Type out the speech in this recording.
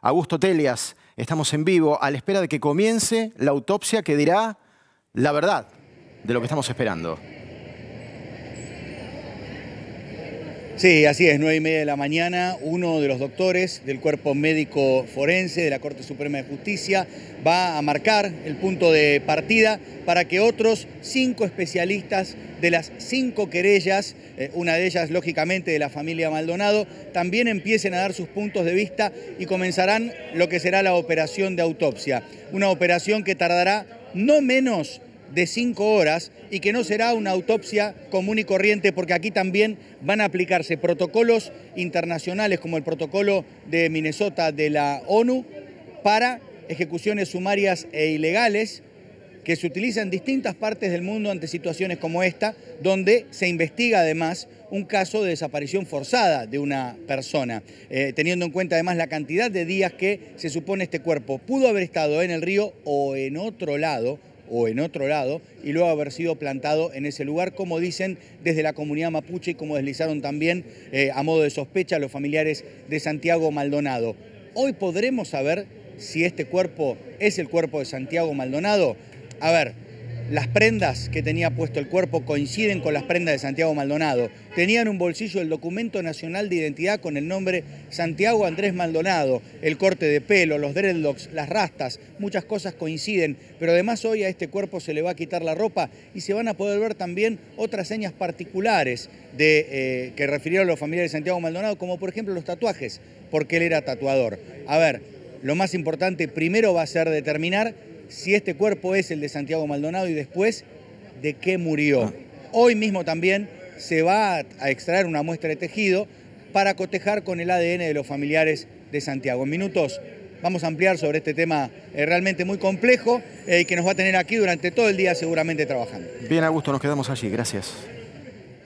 Augusto Telias, estamos en vivo a la espera de que comience la autopsia que dirá la verdad de lo que estamos esperando. Sí, así es, 9:30 de la mañana, uno de los doctores del Cuerpo Médico Forense de la Corte Suprema de Justicia va a marcar el punto de partida para que otros 5 especialistas de las 5 querellas, una de ellas lógicamente de la familia Maldonado, también empiecen a dar sus puntos de vista y comenzarán lo que será la operación de autopsia. Una operación que tardará no menos de 5 horas y que no será una autopsia común y corriente, porque aquí también van a aplicarse protocolos internacionales como el protocolo de Minnesota de la ONU para ejecuciones sumarias e ilegales que se utilizan en distintas partes del mundo ante situaciones como esta, donde se investiga además un caso de desaparición forzada de una persona, teniendo en cuenta además la cantidad de días que se supone este cuerpo pudo haber estado en el río o en otro lado, y luego haber sido plantado en ese lugar, como dicen desde la comunidad mapuche y como deslizaron también a modo de sospecha los familiares de Santiago Maldonado. Hoy podremos saber si este cuerpo es el cuerpo de Santiago Maldonado. A ver, las prendas que tenía puesto el cuerpo coinciden con las prendas de Santiago Maldonado. Tenía en un bolsillo el documento nacional de identidad con el nombre Santiago Andrés Maldonado. El corte de pelo, los dreadlocks, las rastas, muchas cosas coinciden. Pero además hoy a este cuerpo se le va a quitar la ropa y se van a poder ver también otras señas particulares que refirieron los familiares de Santiago Maldonado, como por ejemplo los tatuajes, porque él era tatuador. A ver, lo más importante primero va a ser determinar si este cuerpo es el de Santiago Maldonado y después de qué murió. Hoy mismo también se va a extraer una muestra de tejido para cotejar con el ADN de los familiares de Santiago. En minutos vamos a ampliar sobre este tema realmente muy complejo y que nos va a tener aquí durante todo el día seguramente trabajando. Bien, Augusto, nos quedamos allí. Gracias.